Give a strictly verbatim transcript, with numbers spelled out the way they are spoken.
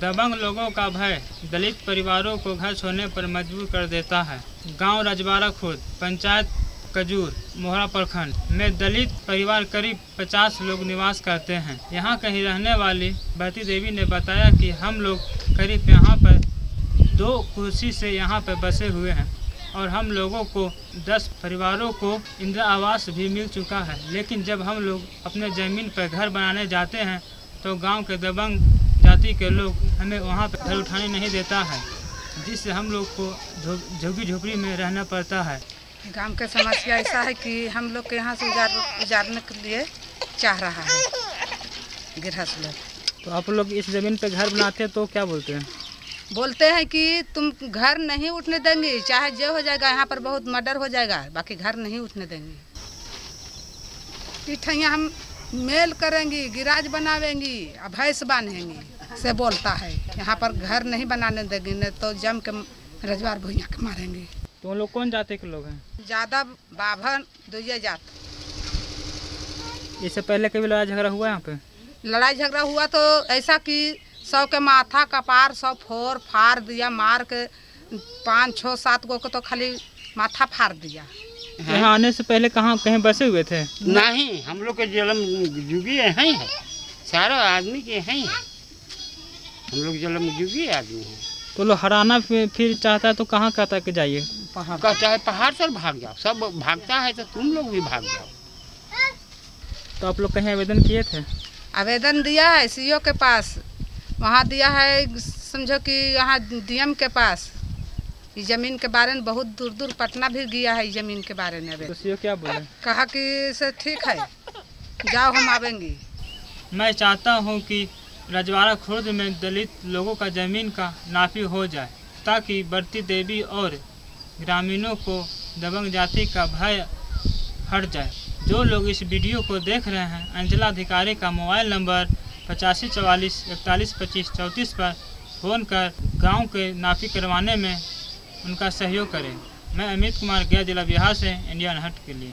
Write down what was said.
दबंग लोगों का भय दलित परिवारों को घर छोड़ने पर मजबूर कर देता है। गांव रजवारखुद, पंचायत कजूर, मोहरा प्रखंड में दलित परिवार करीब पचास लोग निवास करते हैं। यहाँ कहीं रहने वाली भरती देवी ने बताया कि हम लोग करीब यहाँ पर दो कुर्सी से यहाँ पर बसे हुए हैं और हम लोगों को दस परिवारों को इंदिरा आवास भी मिल चुका है, लेकिन जब हम लोग अपने ज़मीन पर घर बनाने जाते हैं तो गांव के दबंग जाति के लोग हमें वहाँ पर घर उठाने नहीं देता है, जिससे हम लोग को झुग्गी झोपड़ी में रहना पड़ता है। गांव का समस्या ऐसा है कि हम लोग के यहाँ से उजार उजारने के लिए चाह रहा है गृहस्थ लोग। तो आप लोग इस ज़मीन पे घर बनाते हैं तो क्या बोलते हैं? बोलते हैं कि तुम घर नहीं उठने देंगे, चाहे जो हो जाएगा, यहाँ पर बहुत मर्डर हो जाएगा, बाकी घर नहीं उठने देंगे। ठैया हम मेल करेंगी, गिराज बनावेंगी, भैंस बांधेंगी से बोलता है। यहाँ पर घर नहीं बनाने देंगे, नहीं तो जम के रजवार भूया के मारेंगे। तो लोग कौन जाते के लोग हैं? ज़्यादा बाभन दुइया जात। इससे पहले कभी लड़ाई झगड़ा हुआ? यहाँ पे लड़ाई झगड़ा हुआ तो ऐसा कि सौ के माथा कपार सौ फोर फाड़ दिया, मार के पाँच छः सात गो को तो खाली माथा फाड़ दिया। यहाँ आने से पहले कहाँ कहीं बसे हुए थे? नहीं, हम लोग के जलम जुगी हैं, सारा आदमी के हैं, हम लोग जलम जुगी आदमी हैं। तो लोग हराना फिर चाहता है तो कहाँ कहता के जाइए? पहाड़ कहता है, पहाड़ सर भाग जाओ, सब भागता है तो तुम लोग भी भाग जाओ। तो आप लोग कहीं आवेदन किए थे? आवेदन दिया है सी ओ के पास, वहाँ दिया है, समझो कि यहाँ डी एम के पास। इस जमीन के बारे में बहुत दूर दूर पटना भी गया है इस जमीन के बारे में। तो सीओ क्या बोले? कहा कि सर ठीक है, जाओ हम आवेंगे। मैं चाहता हूं कि रजवारखुद में दलित लोगों का जमीन का नापी हो जाए, ताकि भरती देवी और ग्रामीणों को दबंग जाति का भय हट जाए। जो लोग इस वीडियो को देख रहे हैं, अंचलाधिकारी का मोबाइल नंबर पचासी चवालीस इकतालीस पच्चीस चौंतीस पर फ़ोन कर गाँव के नापी करवाने में उनका सहयोग करें। मैं अमित कुमार, गया जिला बिहार से इंडियाअनहर्ड के लिए।